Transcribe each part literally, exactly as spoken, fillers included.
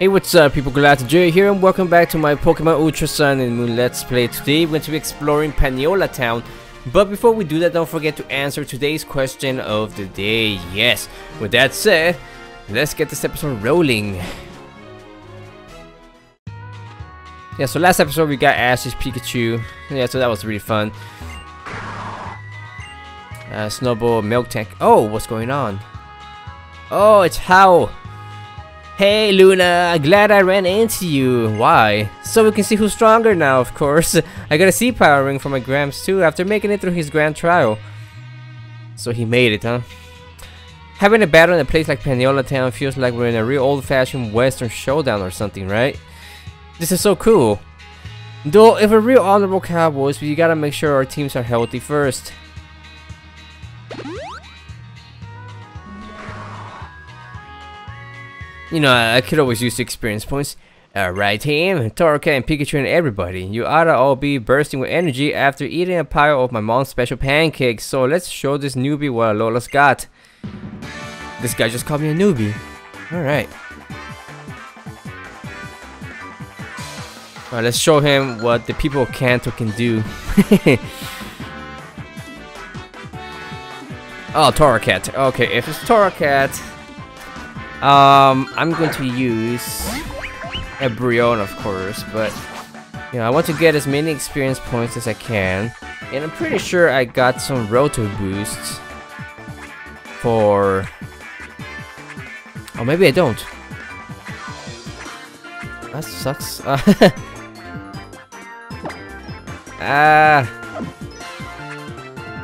Hey, what's up people, Growlithe here and welcome back to my Pokemon Ultra Sun and Moon Let's Play. Today we're going to be exploring Paniola Town, but before we do that, don't forget to answer today's question of the day. Yes, with that said, let's get this episode rolling. Yeah, so last episode we got Ash's Pikachu, yeah, so that was really fun. Uh, Snowball, Milk Tank, oh, what's going on? Oh, it's Hau! Hey Luna, glad I ran into you. Why? So we can see who's stronger now, of course. I got a sea power ring from my Grams too after making it through his Grand Trial. So he made it, huh? Having a battle in a place like Paniola Town feels like we're in a real old-fashioned Western showdown or something, right? This is so cool. Though, if we're real honorable cowboys, we gotta make sure our teams are healthy first. You know, I could always use the experience points. Alright team, Torracat and Pikachu and everybody, you oughta all be bursting with energy after eating a pile of my mom's special pancakes, so let's show this newbie what Lola's got. This guy just called me a newbie. Alright. Alright, let's show him what the people of Kanto can do. Oh, Torracat. Okay, if it's Torracat... Um, I'm going to use a Brionne, of course, but you know, I want to get as many experience points as I can, and I'm pretty sure I got some roto boosts for... Oh, maybe I don't. That sucks. Ah,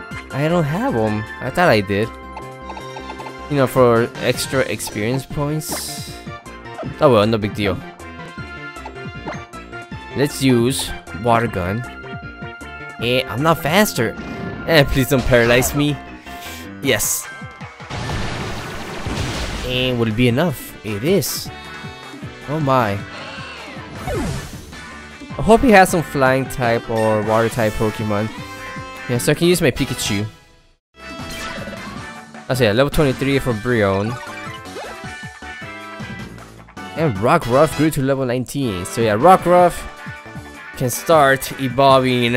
uh, I don't have them. I thought I did. You know, for extra experience points. Oh well, no big deal. Let's use water gun. Eh, I'm not faster. Eh, please don't paralyze me. Yes. And will it be enough? It is. Oh my. I hope he has some flying type or water type Pokemon. Yeah, so I can use my Pikachu. I say level twenty-three for Brionne. And Rockruff grew to level nineteen. So yeah, Rockruff can start evolving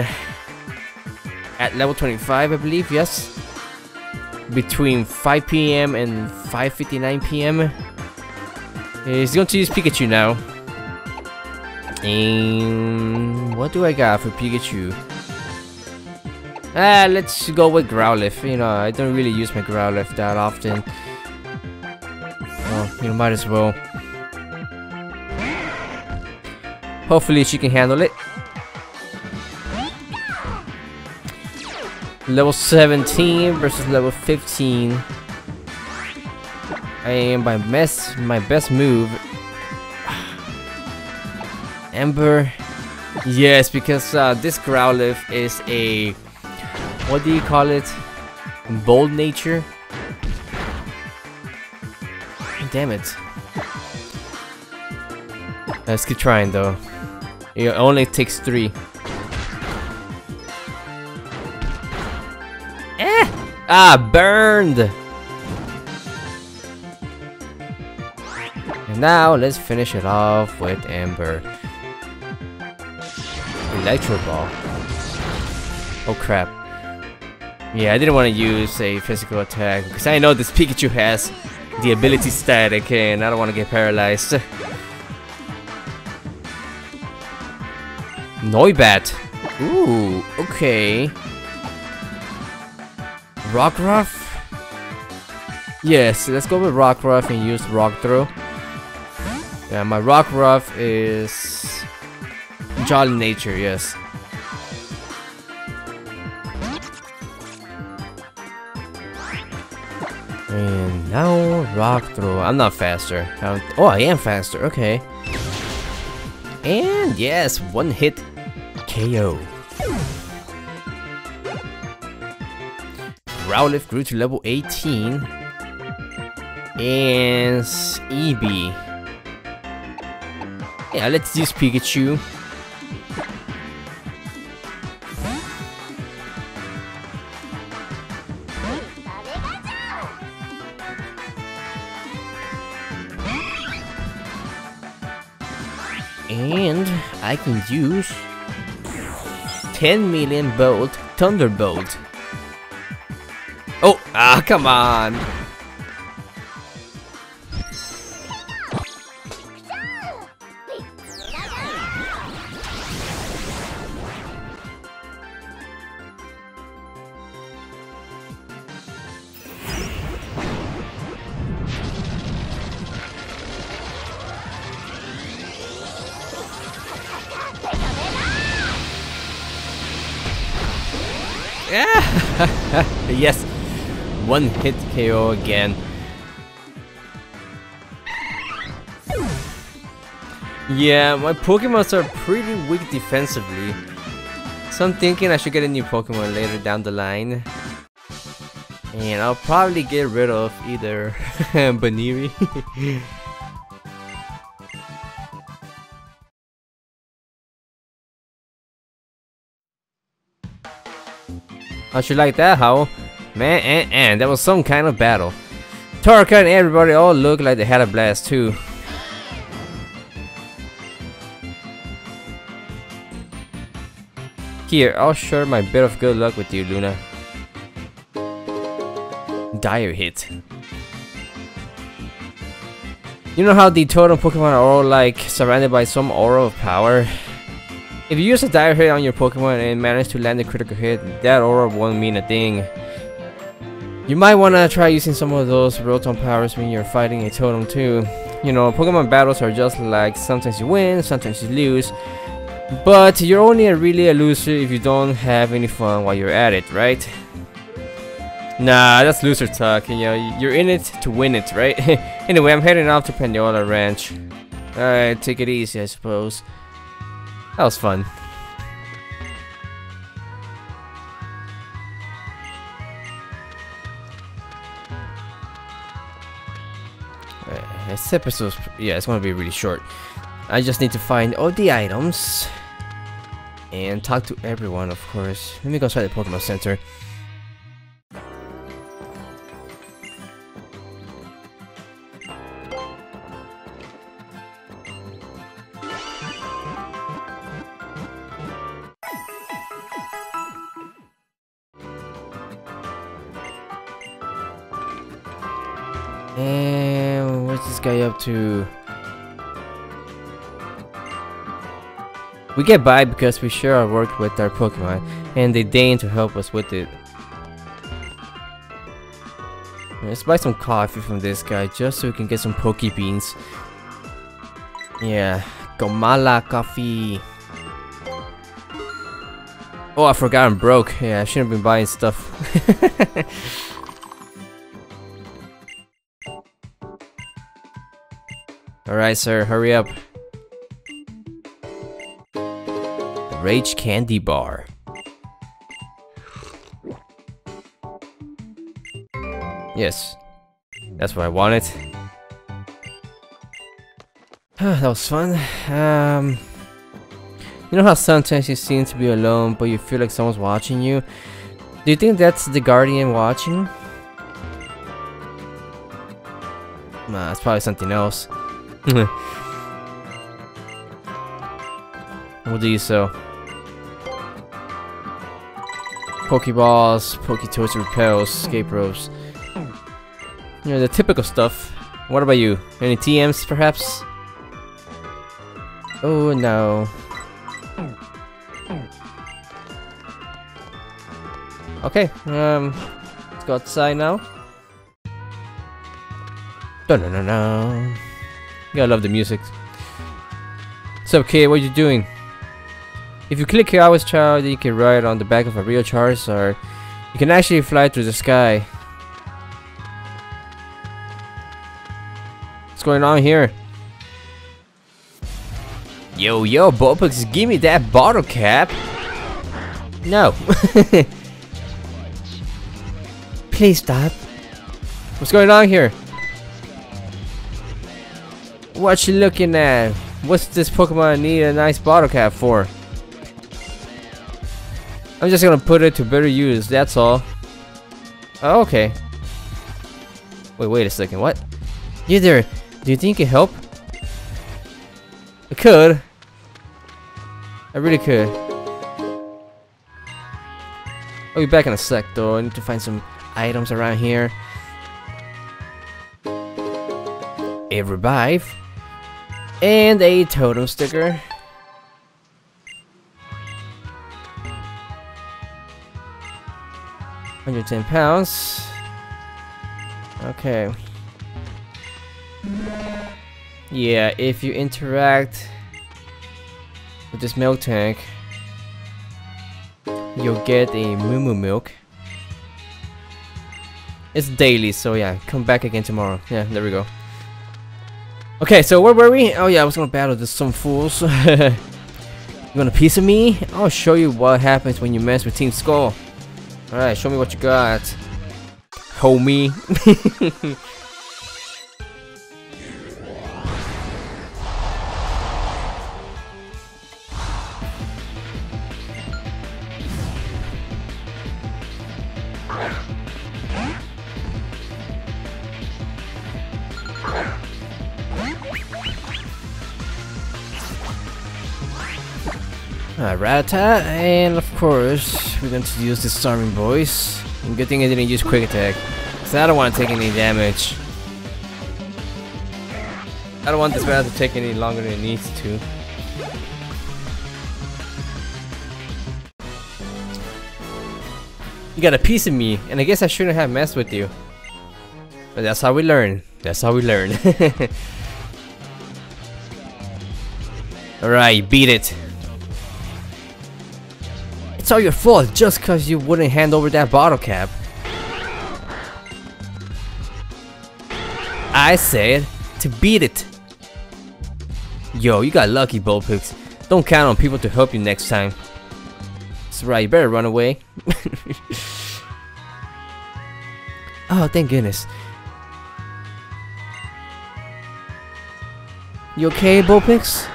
at level twenty-five, I believe, yes. Between five P M and five fifty-nine P M. He's going to use Pikachu now. And what do I got for Pikachu? Ah, uh, let's go with Growlithe. You know, I don't really use my Growlithe that often. Oh, you know, might as well. Hopefully she can handle it. Level seventeen versus level fifteen. And my best, my best move, Ember. Yes, because uh, this Growlithe is a... What do you call it? Bold nature? Damn it. Let's keep trying though. It only takes three. Eh! Ah, burned! And now let's finish it off with Ember. Electro Ball. Oh crap. Yeah, I didn't want to use a physical attack because I know this Pikachu has the ability static and I don't want to get paralyzed. Noibat. Ooh, okay. Rockruff? Yes, let's go with Rockruff and use Rock Throw. Yeah, my Rockruff is Jolly Nature, yes. And now Rock Throw. I'm not faster. I don't oh, I am faster. Okay. And yes, one hit K O. Growlithe grew to level eighteen. And Eevee. Yeah, let's use Pikachu. And I can use ten million Bolt Thunderbolt. Oh, ah, come on. Yes, one hit K O again. Yeah, my Pokemons are pretty weak defensively, so I'm thinking I should get a new Pokemon later down the line. And I'll probably get rid of either Baniri. How'd you like that, Hau? Man, and, and that was some kind of battle. Torracat and everybody all looked like they had a blast too. Here, I'll share my bit of good luck with you, Luna. Dire Hit. You know how the totem Pokemon are all like surrounded by some aura of power? If you use a Dire Hit on your Pokemon and manage to land a critical hit, that aura won't mean a thing. You might want to try using some of those real-time powers when you're fighting a totem too. You know, Pokemon battles are just like sometimes you win, sometimes you lose. But you're only a really a loser if you don't have any fun while you're at it, right? Nah, that's loser talk, you know, you're in it to win it, right? Anyway, I'm heading off to Paniola Ranch. Alright, take it easy, I suppose. That was fun. Uh, this episode's, yeah, it's gonna be really short. I just need to find all the items and talk to everyone, of course. Let me go try the Pokemon Center. And what's this guy up to? We get by because we share our work with our Pokemon, and they deign to help us with it. Let's buy some coffee from this guy just so we can get some Poke Beans. Yeah, Gomala coffee. Oh, I forgot I'm broke. Yeah, I shouldn't have been buying stuff. Alright, sir, hurry up. Rage Candy Bar. Yes, that's what I wanted. That was fun. Um, you know how sometimes you seem to be alone, but you feel like someone's watching you? Do you think that's the Guardian watching? Nah, it's probably something else. We'll do so. Pokeballs, Poketoys, repels, Scape Rose. You know, the typical stuff. What about you? Any T Ms perhaps? Oh no. Okay, um, let's go outside now. Dun dun dun dun. You gotta love the music. So, kid, what are you doing? If you click here, I was child, you can ride on the back of a real Charizard. You can actually fly through the sky. What's going on here? Yo, yo, Bobux, give me that bottle cap. No. Please stop. What's going on here? What you looking at? What's this Pokemon need a nice bottle cap for? I'm just gonna put it to better use, that's all. Oh, okay. Wait, wait a second, what? You there, do you think it could help? It could, I really could. I'll be back in a sec though. I need to find some items around here. A revive. And a totem sticker. one hundred ten pounds. Okay. Yeah, if you interact with this milk tank, you'll get a Moomoo Milk. It's daily, so yeah, come back again tomorrow. Yeah, there we go. Okay, so where were we? Oh yeah, I was gonna battle this some fools. You want a piece of me? I'll show you what happens when you mess with Team Skull. Alright, show me what you got, homie. Rattata, and of course we're going to use this Disarming Voice. And good thing I didn't use Quick Attack, because I don't want to take any damage. I don't want this battle to take any longer than it needs to. You got a piece of me, and I guess I shouldn't have messed with you. But that's how we learn. That's how we learn. Alright, beat it. It's all your fault just cause you wouldn't hand over that bottle cap. I said to beat it. Yo, you got lucky, Vulpix. Don't count on people to help you next time. That's right, you better run away. Oh, thank goodness. You okay, Vulpix?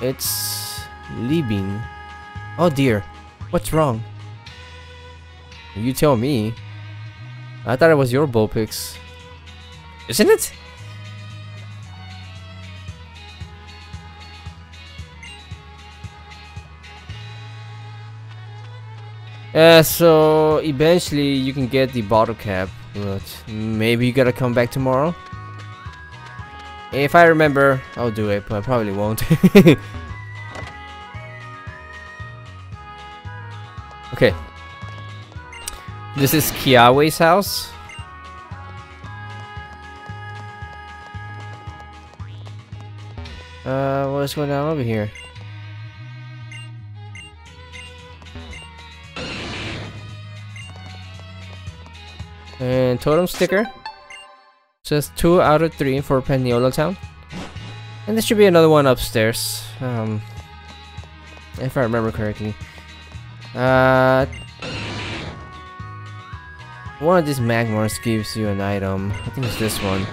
It's leaving. Oh dear, what's wrong? You tell me. I thought it was your Vulpix. Isn't it? Uh, so eventually you can get the bottle cap, but maybe you gotta come back tomorrow? If I remember, I'll do it, but I probably won't. Okay. This is Kiawe's house. Uh, what's going on over here? And totem sticker. Just two out of three for Paniola Town. And there should be another one upstairs. Um, if I remember correctly. Uh, one of these Magmars gives you an item. I think it's this one.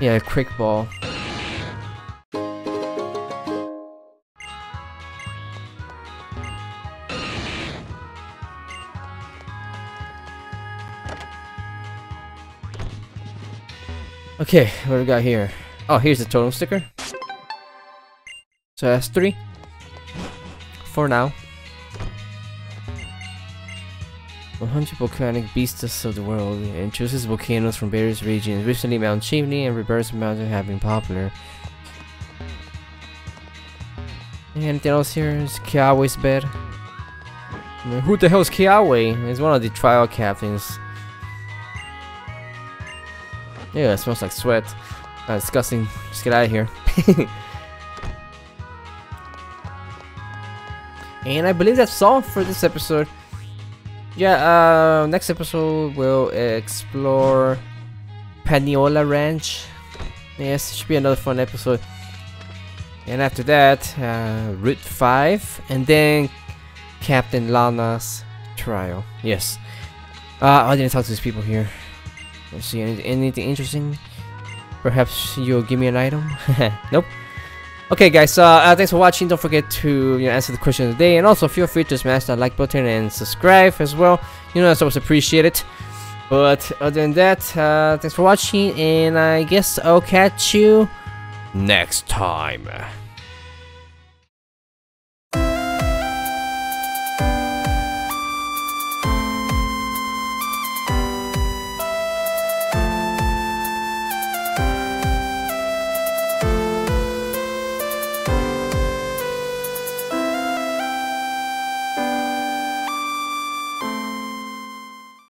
Yeah, a quick ball. Okay, what do we got here? Oh, here's the totem sticker. So that's three. For now. one hundred volcanic beasts of the world, and chooses volcanoes from various regions. Recently, Mount Chimney and Reverse Mountain have been popular. Anything else here? It's Kiawe's bed. I mean, who the hell is Kiawe? He's one of the trial captains. Yeah, it smells like sweat. Uh, disgusting. Just get out of here. And I believe that's all for this episode. Yeah, uh, next episode we'll explore Paniola Ranch. Yes, it should be another fun episode. And after that, uh, Route five. And then Captain Lana's trial. Yes. Uh, I didn't talk to these people here. Let's see, any, anything interesting? Perhaps you'll give me an item? Nope. Okay guys, uh, uh, thanks for watching. Don't forget to you know, answer the question of the day. And also feel free to smash that like button and subscribe as well. You know, that's always appreciated. But other than that, uh, thanks for watching, and I guess I'll catch you next time.